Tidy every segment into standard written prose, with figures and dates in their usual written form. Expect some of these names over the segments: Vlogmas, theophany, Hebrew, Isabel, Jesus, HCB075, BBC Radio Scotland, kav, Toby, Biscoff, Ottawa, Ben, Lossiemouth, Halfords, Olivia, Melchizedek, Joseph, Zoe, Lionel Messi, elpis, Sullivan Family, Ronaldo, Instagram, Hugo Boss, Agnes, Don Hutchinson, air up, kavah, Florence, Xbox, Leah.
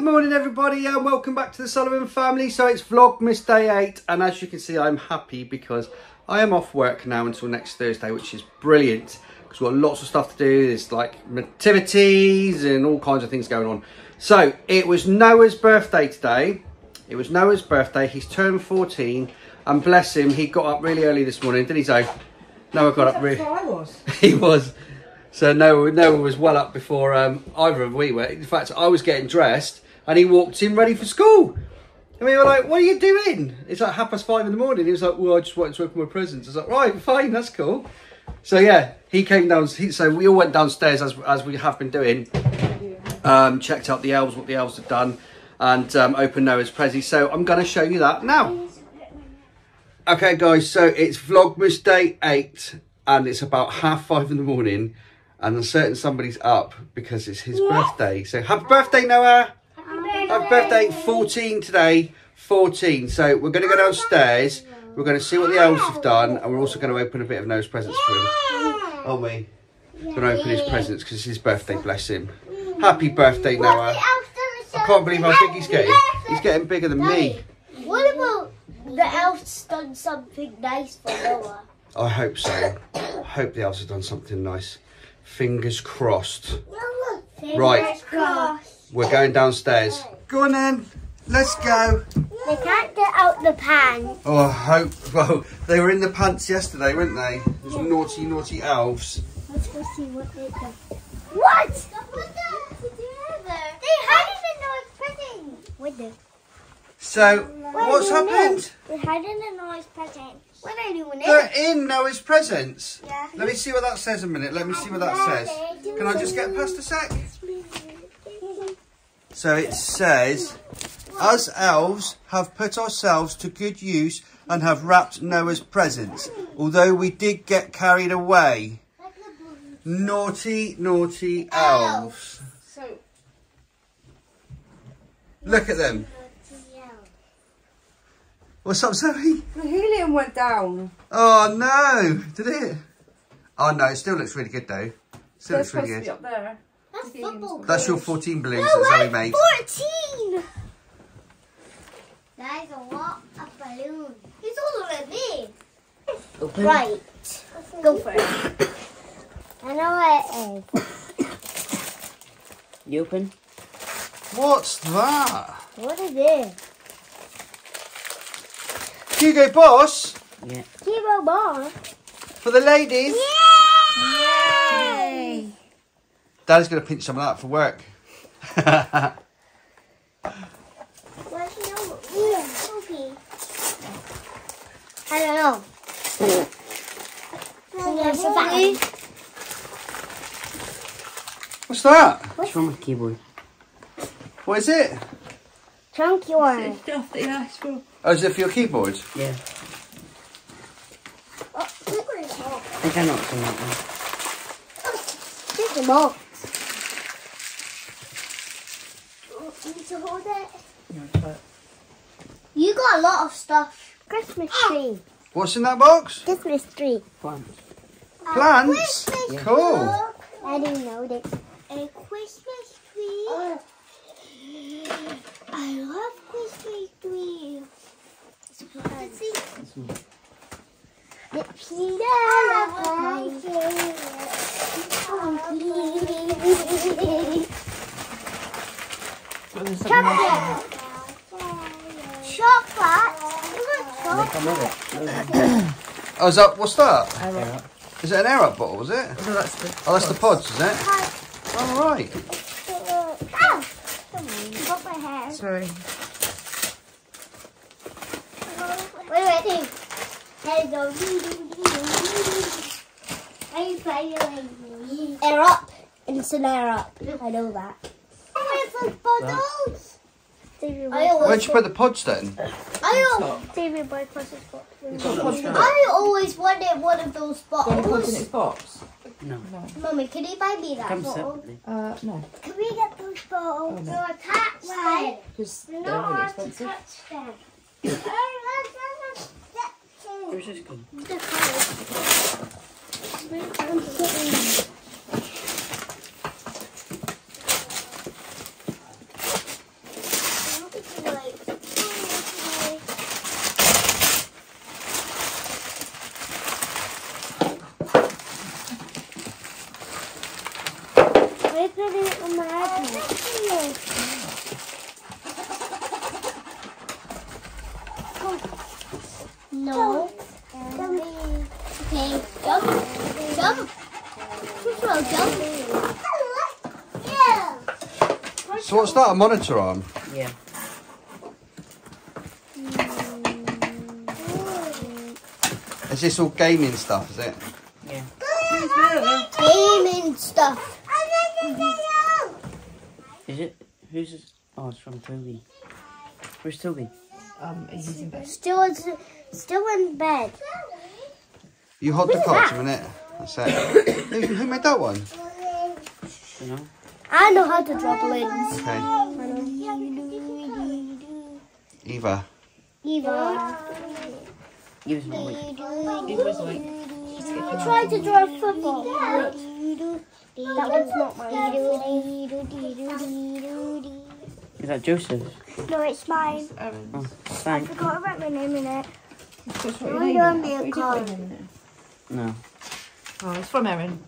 Good morning everybody and welcome back to the Sullivan Family. So it's Vlogmas Day 8 and as you can see I'm happy because I am off work now until next Thursday, which is brilliant because we've got lots of stuff to do. There's like activities and all kinds of things going on. So it was Noah's birthday today. It was Noah's birthday. He's turned 14 and bless him, he got up really early this morning, didn't he Zoe? Noah got up really... I was. He was. So Noah was well up before either of we were. In fact, I was getting dressed and he walked in ready for school. And we were like, what are you doing? It's like 5:30 in the morning. He was like, well, I just wanted to open my presents. I was like, right, fine, that's cool. So yeah, he came down. So we all went downstairs as we have been doing. Checked out the elves, what the elves had done and opened Noah's presents. So I'm going to show you that now. Okay guys, so it's Vlogmas Day 8 and it's about 5:30 in the morning. And I'm certain somebody's up because it's his birthday. So happy birthday, Noah. Happy birthday. 14 today. 14. So we're going to go downstairs. We're going to see what the elves have done. And we're also going to open a bit of Noah's presents for him. Aren't we? We're going to open his presents because it's his birthday, bless him. Happy birthday, Noah. I can't believe how big he's getting. He's getting bigger than me. What about the elves done something nice for Noah? I hope so. I hope the elves have done something nice. Fingers crossed. Fingers crossed. We're going downstairs. Go on then. Let's go. They can't get out the pants. Oh, I hope. Well, they were in the pants yesterday, weren't they? Those naughty, naughty elves. Let's go see what they've done. What? What the? They hiding in Noah's presents. What the? So, what's happened? They're hiding in Noah's presents. What are they doing? They're in Noah's presents. Yeah. Let me see what that says a minute. Let me see what that says. Can I just get past a sec? So it says, us elves have put ourselves to good use and have wrapped Noah's presents, although we did get carried away. Naughty, naughty elves. So, look at them. What's up, Zoe? The helium went down. Oh no, did it? Oh no, it still looks really good though. Still looks really good. Up there. That's football. That's your 14 balloons that Zoe made. 14! That is a lot of balloons. It's all over me. Right. Go for it. I know what it is. You open. What's that? What is it? Hugo Boss? Yeah. Hugo Boss? For the ladies? Yay! Yay! Dad's going to pinch some of that for work. I don't know. What's that? What's wrong with keyboard? What is it? Chunky one. Stuff that you asked for. Oh, is it for your keyboard? Yeah. Oh, look where it's all. I think I knocked him out now. There's a box. Oh, you need to hold it. No, you got a lot of stuff. Christmas tree. What's in that box? Christmas tree. Plants. Plants? Christmas cool. Book. I didn't know this. A Christmas tree. Oh. I love Christmas tree. Chocolate. Oh, is that, what's that? Air Up. Is it an Air Up bottle, is it? No, that's the pods. Oh, that's the pods, is it? All right. Oh, I got my hair. Sorry. What do I do? Hello. I play like Air Up. It's an Air Up. I know that. Where'd you put the pods then? I always wanted one of those bottles. No. Mummy, can you buy me that bottle? No. Can we get those bottles? Oh, no. They're attached then. Because they're not really attached then. Where's this gone? doing it on my iPad. No. Jump. Okay, jump. Jump. First of all, jump. So what's that, a monitor on? Yeah. Is this all gaming stuff, is it? Yeah. Gaming stuff. Is it? Who's this? Oh, it's from Toby. Where's Toby? He's in bed. Still in bed. You hold the couch a minute. That's it. Who made that one? You know? I know how to drop balloons. Okay. Eva. Give us my mic. Give us my mic. I tried to draw a football. That one's not mine. Is that Joseph? No, it's mine. Oh, I forgot to write my name in it. No. Oh, it's from Erin.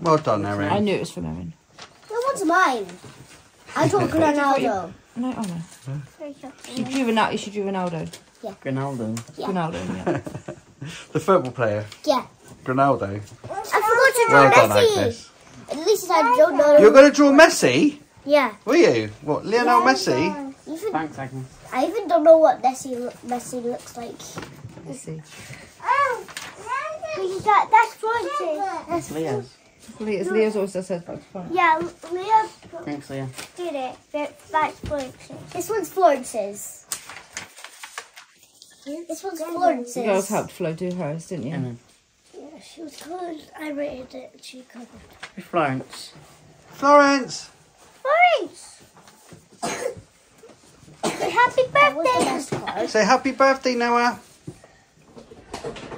Well done, Erin. I knew it was from Erin. That one's mine. I draw Ronaldo. No, oh no. Huh? You should do Ronaldo. Yeah. Ronaldo. Yeah. Ronaldo, yeah. The football player. Yeah. Ronaldo. I forgot to draw Messi. Agnes. At least I don't know. You're going to draw Messi? Yeah. Were you? What, Lionel Messi? Even, thanks, Agnes. I even don't know what Messi looks like. Messi. Oh, that's right. That's Leah's. Leah's also says back to Florence. Yeah, Leah. Thanks, Leah. Did it, but back to Florence. This one's Florence's. This one's Florence's. You guys helped Flo do hers, didn't you? Yeah, she was covered. I rated it. She covered. It's Florence. Florence! Say happy birthday. Say happy birthday, Noah.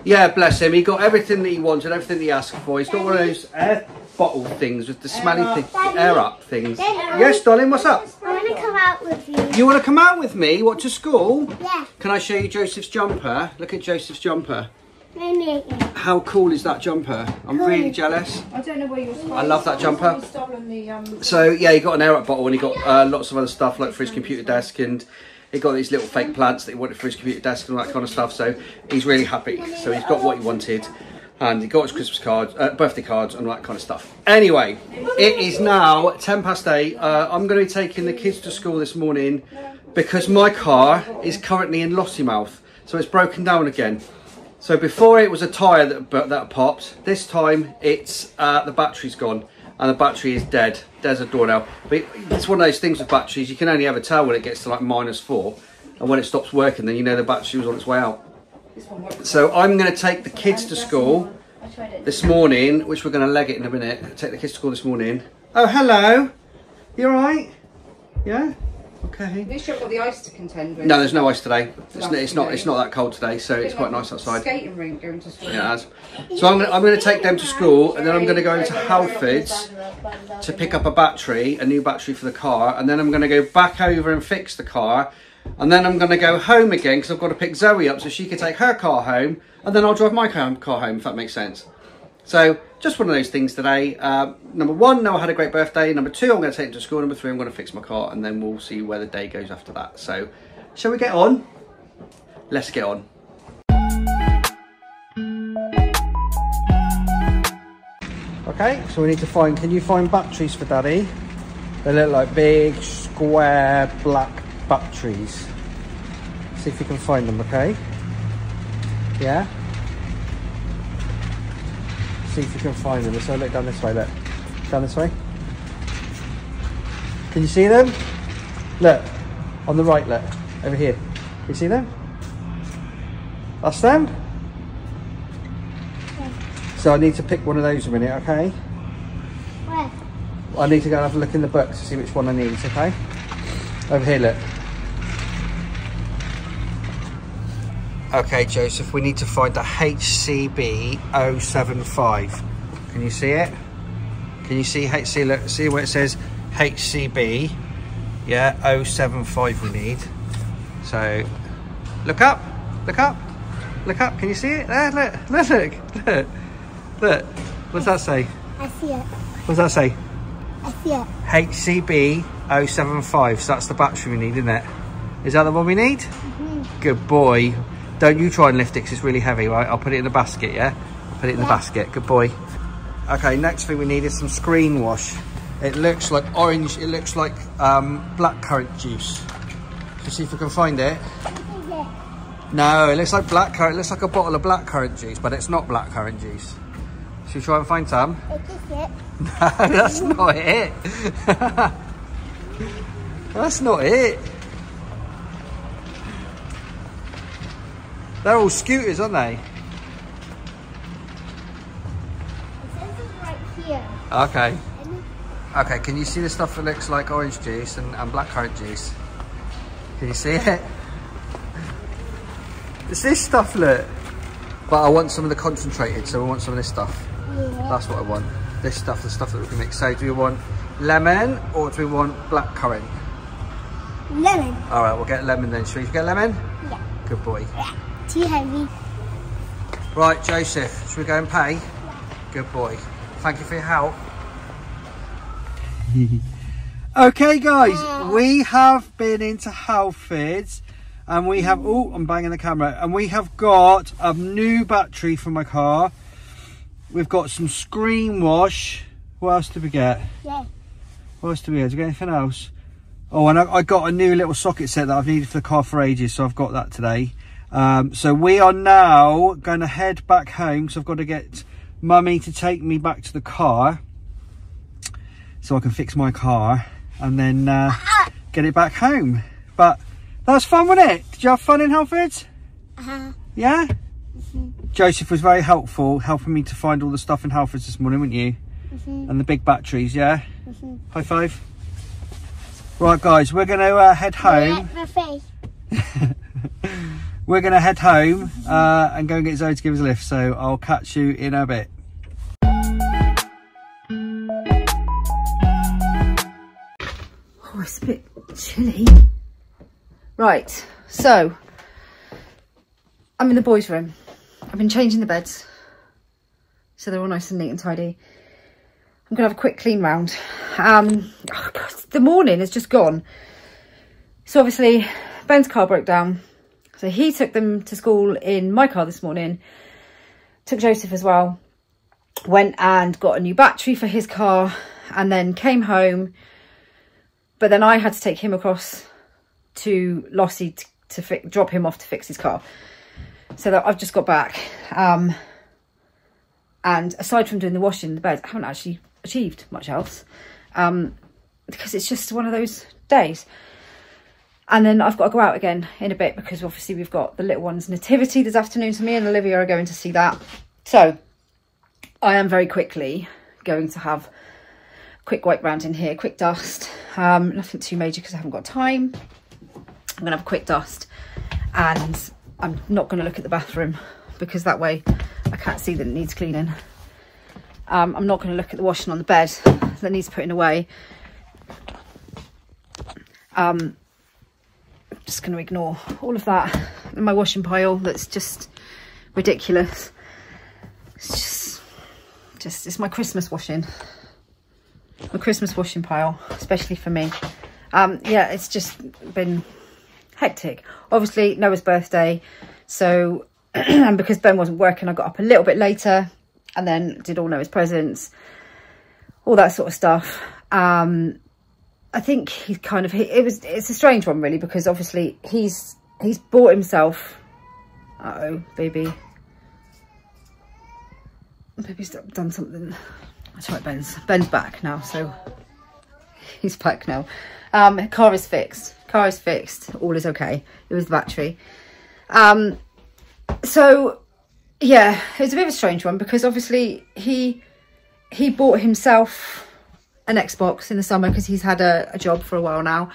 Yeah, bless him. He got everything that he wanted, everything that he asked for. He's got one of those air bottle things with the smelly things, air up things. Yes, darling, what's up? Out with you. You want to come out with me? What, to school? Yeah. Can I show you Joseph's jumper? Look at Joseph's jumper. How cool is that jumper? I'm really jealous. I don't know where you're stolen. I love that jumper. So yeah, he got an air up bottle and he got lots of other stuff like for his computer desk, and he got these little fake plants that he wanted for his computer desk and all that kind of stuff. So he's really happy. So he's got what he wanted, and he got his Christmas cards, birthday cards and all that kind of stuff. Anyway, it is now 8:10. I'm going to be taking the kids to school this morning because my car is currently in Lossiemouth, so it's broken down again. So before it was a tyre that popped, this time it's the battery's gone and the battery is dead. There's a doornail. But it's one of those things with batteries, you can only ever tell when it gets to like -4, and when it stops working then you know the battery was on its way out. So I'm going to take the kids to school this morning, which we're going to leg it in a minute. Take the kids to school this morning. Oh, hello. You all right? Yeah? Okay. At least you've got the ice to contend with. No, there's no ice today. It's not that cold today, so it's quite nice outside. Skating rink going to school. Yeah, so I'm going to take them to school, and then I'm going to go into Halfords to pick up a new battery for the car, and then I'm going to go back over and fix the car. And then I'm going to go home again because I've got to pick Zoe up so she can take her car home, and then I'll drive my car home, if that makes sense. So just one of those things today. Number 1, Noah had a great birthday. Number 2, I'm going to take him to school. Number 3, I'm going to fix my car, and then we'll see where the day goes after that. So shall we get on? Let's get on. Okay, so we need to find, can you find batteries for Daddy? They look like big, square, black batteries. See if you can find them, okay? Yeah? See if you can find them. So look down this way, look. Down this way. Can you see them? Look. On the right, look. Over here. Can you see them? That's them? Yeah. So I need to pick one of those in a minute, okay? Where? I need to go and have a look in the book to see which one I need, okay? Over here, look. Okay, Joseph, we need to find the HCB075. Can you see it? Can you see HC? Look, see where it says HCB? Yeah, 075 we need. So, look up, look up, look up. Can you see it? There, look, look, look, look. What's that say? I see it. What's that say? That's it. HCB075. So that's the battery we need, isn't it? Is that the one we need? Mm-hmm. Good boy. Don't you try and lift it because it's really heavy, right? I'll put it in the basket, yeah? Put it in the basket. Good boy. Okay, next thing we need is some screen wash. It looks like orange, it looks like blackcurrant juice. Let's see if we can find it. No, it looks like blackcurrant. It looks like a bottle of blackcurrant juice, but it's not blackcurrant juice. Should we try and find some? It is it. No, that's not it. That's not it. They're all scooters, aren't they? It says it's right here. Okay. Okay, can you see the stuff that looks like orange juice and blackcurrant juice? Can you see it? It's this stuff, look. But I want some of the concentrated, so I want some of this stuff. Yeah. That's what I want. This stuff, the stuff that we can mix. So do we want lemon or do we want blackcurrant? Lemon. All right, we'll get lemon then. Should we get lemon? Yeah. Good boy. Yeah. Too heavy. Right, Joseph, should we go and pay? Yeah. Good boy. Thank you for your help. Okay guys, we have been into Halfords and we have I'm banging the camera, and we have got a new battery for my car. We've got some screen wash. What else did we get? What else did we get? Did we get anything else? Oh, and I got a new little socket set that I've needed for the car for ages, so I've got that today. So we are now going to head back home, so I've got to get mummy to take me back to the car so I can fix my car and then get it back home. But that's fun, wasn't it? Did you have fun in Halfords? Yeah? Joseph was very helpful, helping me to find all the stuff in Halfords this morning, weren't you? And the big batteries, yeah? High five. Right guys, we're going to head home. We're going to head home and go and get Zoe to give us a lift. So I'll catch you in a bit. Oh, it's a bit chilly. Right, so I'm in the boys' room. I've been changing the beds so they're all nice and neat and tidy. I'm gonna have a quick clean round. Oh God, the morning has just gone. So obviously Ben's car broke down, so he took them to school in my car this morning, took Joseph as well, went and got a new battery for his car and then came home. But then I had to take him across to Lossie to drop him off to fix his car. So that I've just got back. And aside from doing the washing in the bed, I haven't actually achieved much else. Because it's just one of those days. And then I've got to go out again in a bit because obviously we've got the little one's nativity this afternoon. So me and Olivia are going to see that. So I am very quickly going to have quick wipe round in here, quick dust, nothing too major because I haven't got time. I'm gonna have a quick dust and I'm not gonna look at the bathroom because that way I can't see that it needs cleaning. I'm not gonna look at the washing on the bed that needs putting away. I'm just gonna ignore all of that in my washing pile. That's just ridiculous. It's just it's my Christmas washing. My Christmas washing pile, especially for me. Yeah, it's just been hectic. Obviously Noah's birthday, so and because Ben wasn't working, I got up a little bit later and then did all Noah's presents, all that sort of stuff. I think he's kind of it's a strange one really, because obviously he's bought himself baby's done something. That's right, Ben's back now, so he's back now. Car is fixed. Car is fixed. All is okay. It was the battery. So yeah, it was a bit of a strange one because obviously he bought himself an Xbox in the summer because he's had a job for a while now.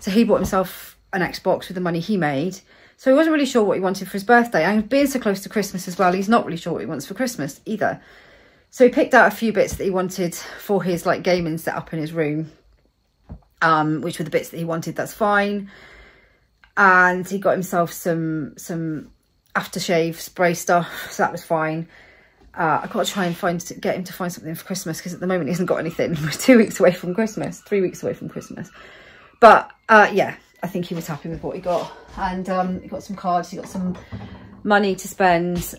So he bought himself an Xbox with the money he made. So he wasn't really sure what he wanted for his birthday. And being so close to Christmas as well, he's not really sure what he wants for Christmas either. So he picked out a few bits that he wanted for his like gaming setup in his room, which were the bits that he wanted. That's fine. And he got himself some aftershave spray stuff, so that was fine. I've got to try and get him to find something for Christmas, because at the moment he hasn't got anything. We're 2 weeks away from Christmas, 3 weeks away from Christmas. But yeah, I think he was happy with what he got. And he got some cards, he got some money to spend.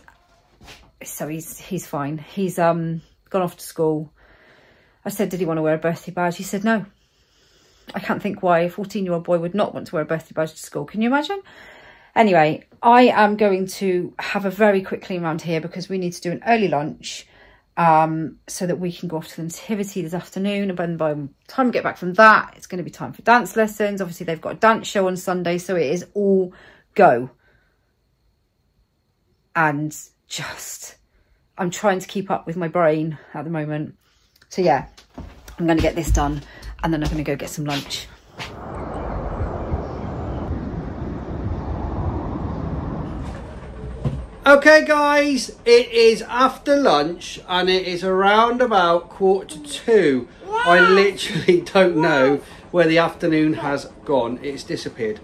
So he's fine. He's gone off to school. I said, did he want to wear a birthday badge? He said, no. I can't think why a 14-year-old boy would not want to wear a birthday badge to school. Can you imagine? Anyway, I am going to have a very quick clean round here because we need to do an early lunch so that we can go off to the nativity this afternoon. And then by the time we get back from that, it's going to be time for dance lessons. Obviously, they've got a dance show on Sunday, so it is all go. And just, I'm trying to keep up with my brain at the moment. So yeah, I'm going to get this done and then I'm going to go get some lunch. Okay guys, it is after lunch and it is around about 1:45. Wow. I literally don't know where the afternoon has gone. It's disappeared.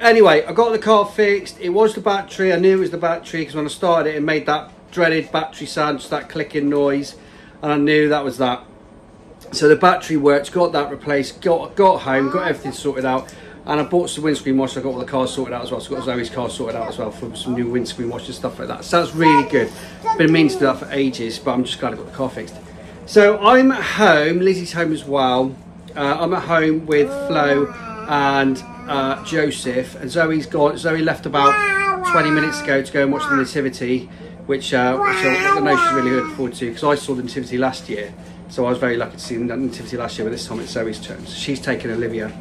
Anyway, I got the car fixed. It was the battery. I knew it was the battery because when I started it, it made that dreaded battery sound, just that clicking noise. And I knew that was that. So the battery worked, got that replaced, got home, got everything sorted out. And I bought some windscreen washer, I got all the cars sorted out as well. So I got Zoe's car sorted out as well for some new windscreen washer, stuff like that. So that's really good. Been meaning to do that for ages, but I'm just glad I got the car fixed. So I'm at home, Lizzie's home as well. I'm at home with Flo and Joseph. And Zoe's gone. Zoe left about 20 minutes ago to go and watch the nativity, which I know she's really looking forward to because I saw the nativity last year. So I was very lucky to see the nativity last year, but this time it's Zoe's turn. So she's taking Olivia.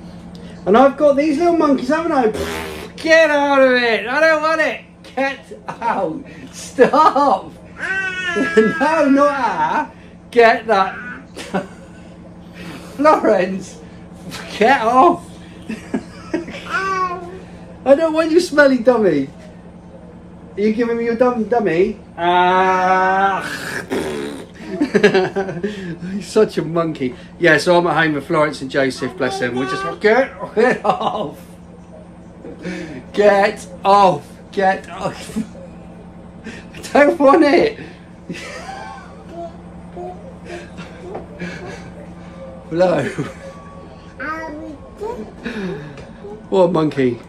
And I've got these little monkeys, haven't I? Get out of it! I don't want it! Get out! Stop! No, not ah! Get that! Florence! Get off! I don't want you, smelly dummy! Are you giving me your dummy? He's such a monkey. Yeah, so I'm at home with Florence and Joseph, bless them. We're just like, get off. Get off. Get off. I don't want it. Hello. What a monkey.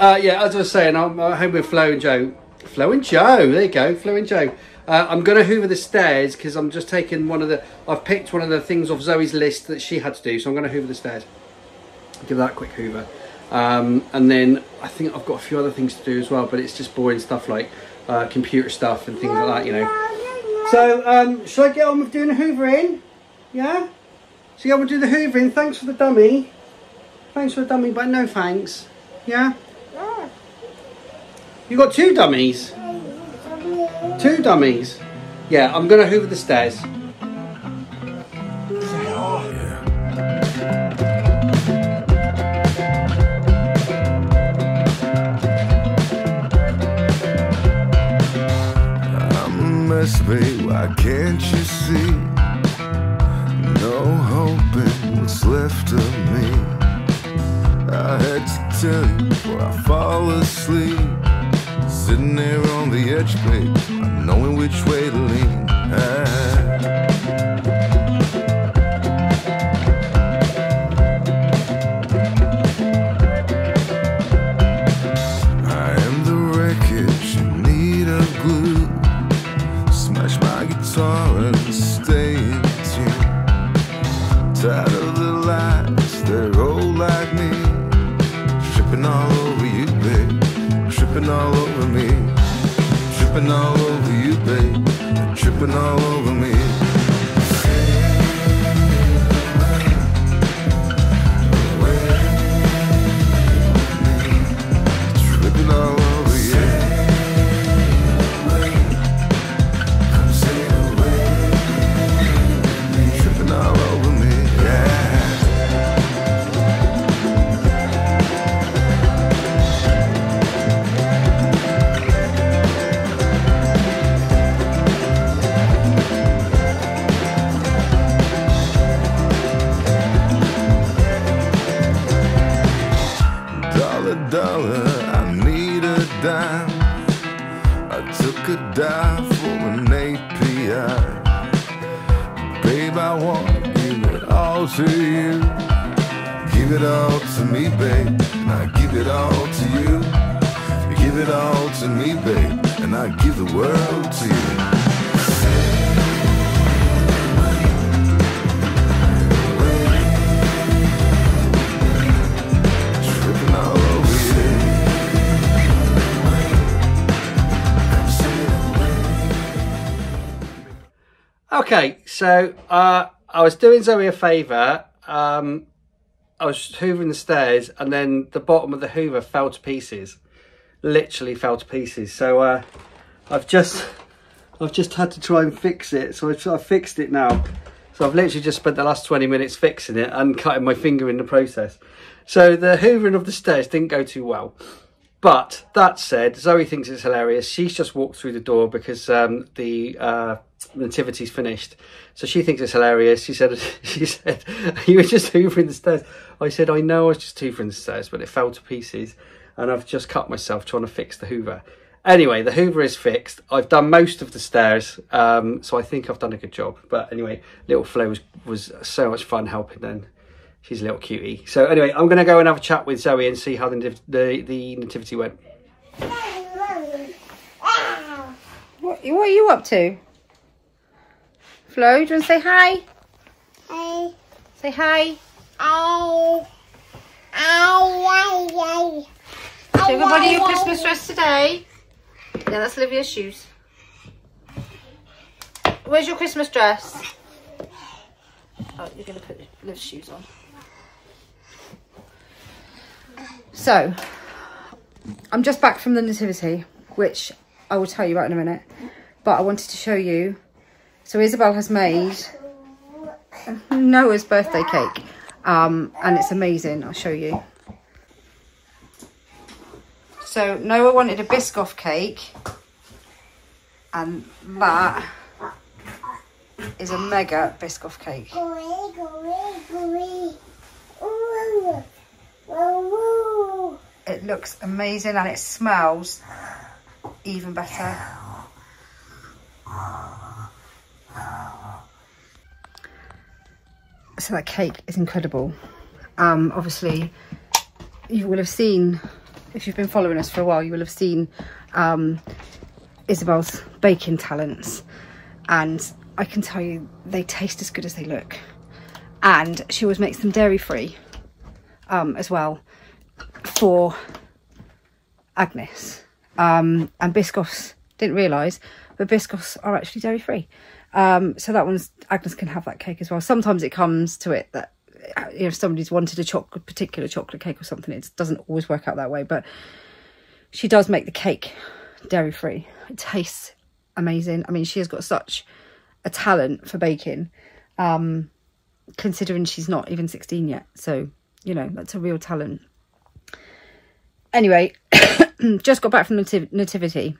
Yeah, as I was saying, I'm at home with Flo and Joe. Flo and Joe, there you go, Flo and Joe. I'm going to hoover the stairs because I'm just taking one of the... I've picked one of the things off Zoe's list that she had to do. So I'm going to hoover the stairs. Give that a quick hoover. And then I think I've got a few other things to do as well. But it's just boring stuff like computer stuff and things like that, you know. So, shall I get on with doing the hoovering? Yeah? So yeah, we'll do the hoovering. Thanks for the dummy. Thanks for the dummy, but no thanks. Yeah? You got two dummies? Two dummies. Yeah, I'm gonna hoover the stairs. I'm a messmate, why can't you see? No hope in what's left of me. I had to tell you before I fall asleep. Sitting there on the edge, babe, not knowing which way to lean. I am the wreckage in need of glue. Smash my guitar and stay in tune. Tired of the lies, they're old like me. Tripping all over you, babe. Tripping all over. Tripping all over you, babe. Tripping all over me. Tripping all over you. Tripping all over me, Leah. Babe, I want to give it all to you. Give it all to me, babe, and I give it all to you. Give it all to me, babe, and I give the world to you. Okay, so I was doing Zoe a favour. I was hoovering the stairs and then the bottom of the hoover fell to pieces. Literally fell to pieces. So I've just had to try and fix it. So I've fixed it now. So I've literally just spent the last 20 minutes fixing it and cutting my finger in the process. So the hoovering of the stairs didn't go too well. But that said, Zoe thinks it's hilarious. She's just walked through the door because the nativity's finished, so she thinks it's hilarious. She said you were just hoovering the stairs. I said, I know, I was just hoovering the stairs, but it fell to pieces and I've just cut myself trying to fix the hoover. Anyway, the hoover is fixed. I've done most of the stairs, so I think I've done a good job. But anyway, little Flo was so much fun helping then. She's a little cutie. So anyway, I'm gonna go and have a chat with Zoe and see how the nativity went. What are you up to? Flo, do you want to say hi? Hi. Say hi. Hi. So everybody your Christmas dress today? Yeah, that's Olivia's shoes. Where's your Christmas dress? Oh, you're going to put Liv's shoes on. So, I'm just back from the nativity, which I will tell you about in a minute. But I wanted to show you. So Isabel has made Noah's birthday cake, and it's amazing. I'll show you. So Noah wanted a Biscoff cake, and that is a mega Biscoff cake. It looks amazing, and it smells even better. So that cake is incredible. Obviously, you will have seen, if you've been following us for a while, you will have seen Isabel's baking talents. And I can tell you, they taste as good as they look. And she always makes them dairy-free as well for Agnes. And Biscoffs, didn't realise, but Biscoffs are actually dairy-free. So that one's, Agnes can have that cake as well. Sometimes it comes to it that, you know, if somebody's wanted a particular chocolate cake or something, it doesn't always work out that way. But she does make the cake dairy-free. It tastes amazing. I mean, she has got such a talent for baking, considering she's not even 16 yet. So, you know, that's a real talent. Anyway, just got back from nativity.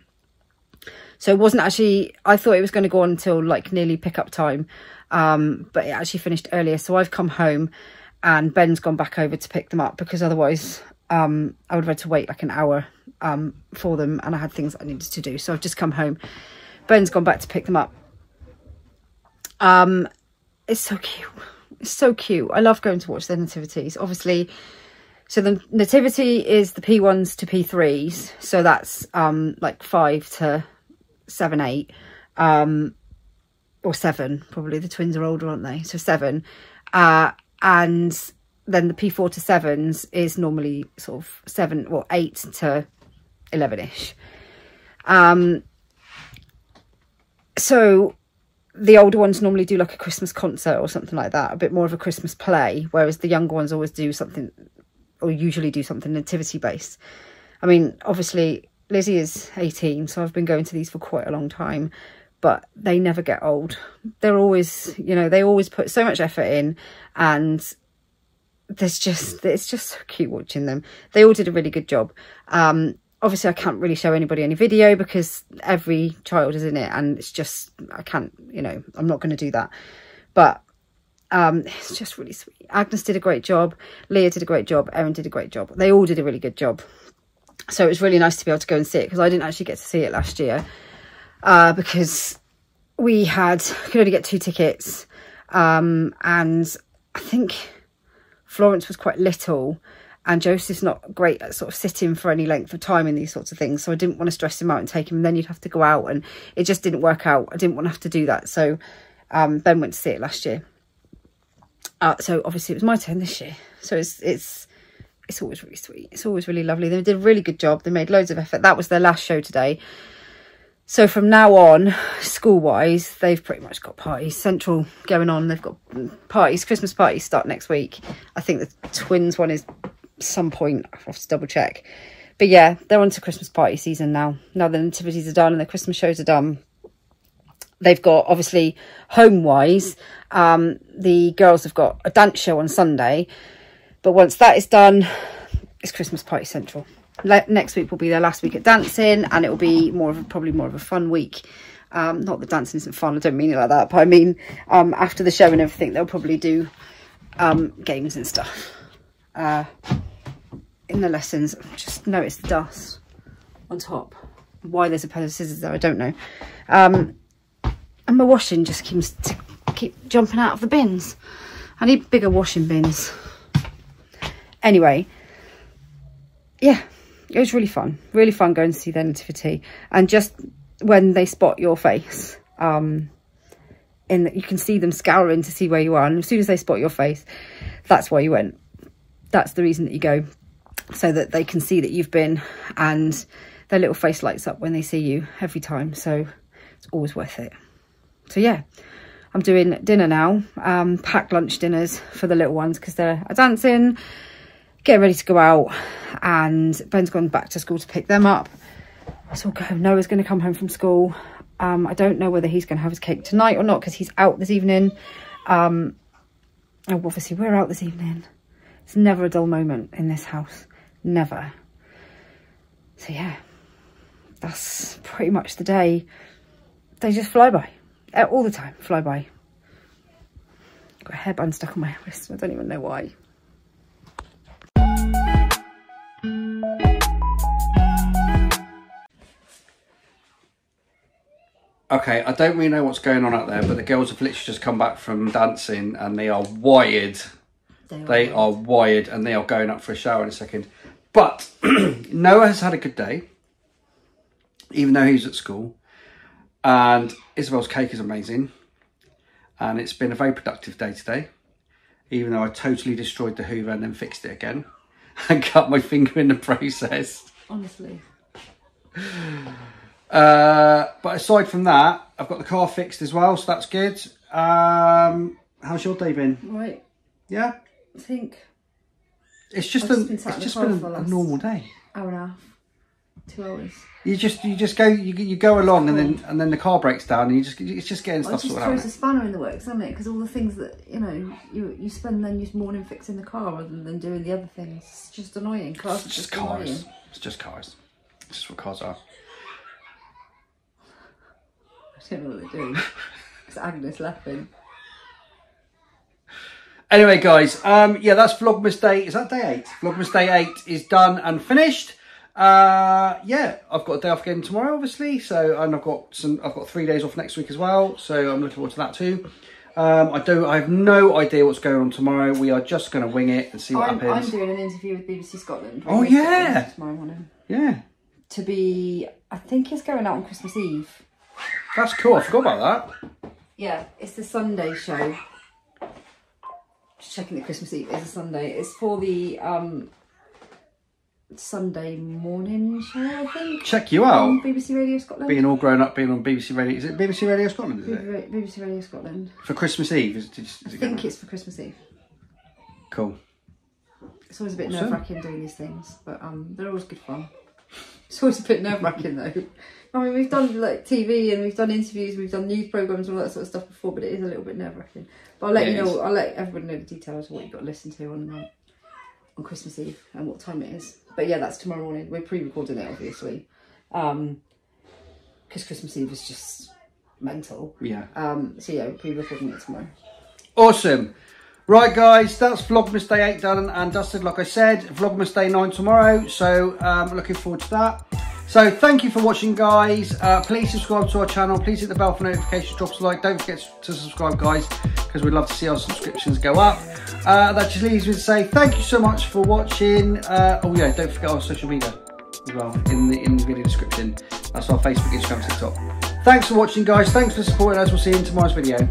So it wasn't actually, I thought it was going to go on until like nearly pick-up time, but it actually finished earlier. So I've come home and Ben's gone back over to pick them up, because otherwise I would have had to wait like an hour for them, and I had things I needed to do. So I've just come home. Ben's gone back to pick them up. It's so cute. It's so cute. I love going to watch their nativities, obviously. So the nativity is the P1s to P3s. So that's like 5 to 7, 8, or 7, probably. The twins are older, aren't they? So 7, and then the P4 to 7s is normally sort of 7 or 8 to 11ish. So the older ones normally do like a Christmas concert or something like that, a bit more of a Christmas play, whereas the younger ones always do something, or usually do something nativity based. I mean, obviously Lizzie is 18, so I've been going to these for quite a long time, but they never get old. They're always, you know, they always put so much effort in, and there's just, it's just so cute watching them. They all did a really good job. Obviously I can't really show anybody any video because every child is in it, and it's just, I can't, you know, I'm not going to do that. But it's just really sweet. Agnes did a great job. Leah did a great job. Erin did a great job. They all did a really good job. So it was really nice to be able to go and see it, because I didn't actually get to see it last year because we had, could only get 2 tickets, and I think Florence was quite little, and Joseph's not great at sort of sitting for any length of time in these sorts of things, so I didn't want to stress him out and take him, and then you'd have to go out, and it just didn't work out. I didn't want to have to do that, so Ben went to see it last year. So obviously it was my turn this year, so it's always really sweet. It's always really lovely. They did a really good job. They made loads of effort. That was their last show today. So from now on, school-wise, they've pretty much got parties. Central going on. They've got parties. Christmas parties start next week. I think the twins one is some point. I'll have to double-check. But yeah, they're on to Christmas party season now. Now the nativities are done and the Christmas shows are done. They've got, obviously, home-wise, the girls have got a dance show on Sunday. But once that is done, it's Christmas party central. Next week will be their last week at dancing, and it will be more of a, probably more of a fun week. Not that dancing isn't fun, I don't mean it like that, but I mean after the show and everything, they'll probably do games and stuff in the lessons. Just notice the dust on top. Why there's a pair of scissors there, I don't know. And my washing just keep jumping out of the bins. I need bigger washing bins. Anyway, yeah, it was really fun. Really fun going to see their nativity. And just when they spot your face, and you can see them scouring to see where you are. And as soon as they spot your face, that's why you went. That's the reason that you go, so that they can see that you've been. And their little face lights up when they see you every time. So it's always worth it. So, yeah. I'm doing dinner now, packed lunch dinners for the little ones because they're dancing, getting ready to go out, and Ben's gone back to school to pick them up. So Noah's going to come home from school. I don't know whether he's going to have his cake tonight or not because he's out this evening. And obviously we're out this evening. It's never a dull moment in this house, never. So yeah, that's pretty much the day. They just fly by. All the time, fly by. Got a hairband stuck on my wrist, I don't even know why. Okay, I don't really know what's going on out there, but the girls have literally just come back from dancing and they are wired. They are wired, and they are going up for a shower in a second. But Noah has had a good day, even though he's at school. And Isabel's cake is amazing, and it's been a very productive day today, even though I totally destroyed the Hoover and then fixed it again and cut my finger in the process. Honestly. But aside from that, I've got the car fixed as well, so that's good. How's your day been? Right. Yeah? I think it's just a normal day. Hour and a half. 2 hours. You just go along, and then the car breaks down, and it's just getting stuff sorted out. It just throws a spanner in the works, doesn't it? Because all the things that you spend then your morning fixing the car rather than doing the other things. It's just annoying. Cars are just cars. It's just cars. It's just what cars are. I don't know what they're doing. It's Agnes laughing. Anyway, guys, yeah, that's Vlogmas Day. Is that day 8? Vlogmas Day 8 is done and finished. Yeah, I've got a day off again tomorrow, obviously, so, and I've got 3 days off next week as well, so I'm looking forward to that too. I have no idea what's going on tomorrow. We are just going to wing it and see what happens. I'm doing an interview with BBC Scotland. Oh yeah, tomorrow morning. Yeah, I think it's going out on Christmas Eve. That's cool. I forgot about that. Yeah, it's the Sunday show. Just checking that Christmas Eve is a Sunday. It's for the Sunday morning show, I think. Check you out. BBC Radio Scotland. Being all grown up, being on BBC Radio. Is it BBC Radio Scotland? Is it? BBC Radio Scotland. For Christmas Eve? I think it's for Christmas Eve. Cool. It's always a bit nerve-wracking doing these things, but they're always good fun. It's always a bit nerve-wracking though. I mean, we've done like TV and we've done interviews, we've done news programmes and all that sort of stuff before, but it is a little bit nerve-wracking. But I'll let you know. I'll let everyone know the details of what you've got to listen to on Christmas Eve and what time it is. But yeah, that's tomorrow morning. We're pre-recording it, obviously, because Christmas Eve is just mental. Yeah. So yeah, we're pre-recording it tomorrow. Awesome. Right, guys, that's Vlogmas Day 8 done and dusted. Like I said, Vlogmas Day 9 tomorrow. So looking forward to that. So thank you for watching, guys. Please subscribe to our channel. Please hit the bell for notifications. Drop us a like. Don't forget to subscribe, guys, because we'd love to see our subscriptions go up. That just leaves me to say thank you so much for watching. Oh yeah, don't forget our social media as well in the video description. That's our Facebook, Instagram, TikTok. Thanks for watching, guys. Thanks for supporting us. We'll see you in tomorrow's video.